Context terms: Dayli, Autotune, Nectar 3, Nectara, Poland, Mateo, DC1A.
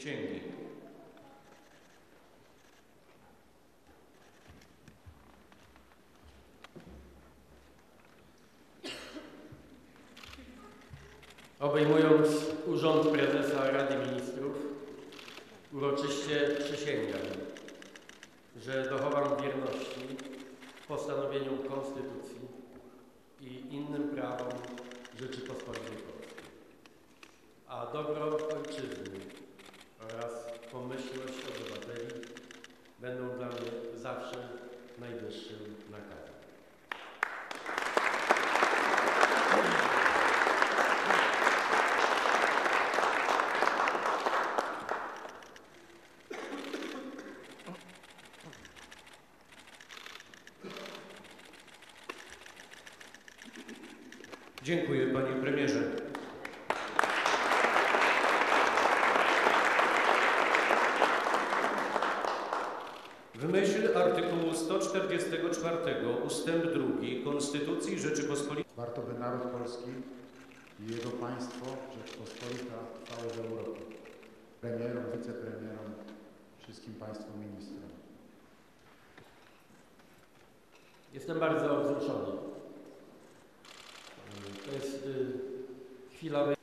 księgi. Obejmując urząd prezesa Rady Ministrów, uroczyście przysięgam, że dochowam wierności postanowieniom Konstytucji i innym prawom Rzeczypospolitej Polskiej, a dobro ojczyzny oraz pomyślność obywateli będą dla mnie zawsze najwyższym nakazem. Dziękuję, panie premierze. W myśl artykułu 144 ustęp 2 Konstytucji Rzeczypospolitej warto, by naród polski i jego państwo Rzeczypospolita trwały w Europie. Premierom, wicepremierom, wszystkim państwu ministrom. Jestem bardzo wzruszony. To jest chwila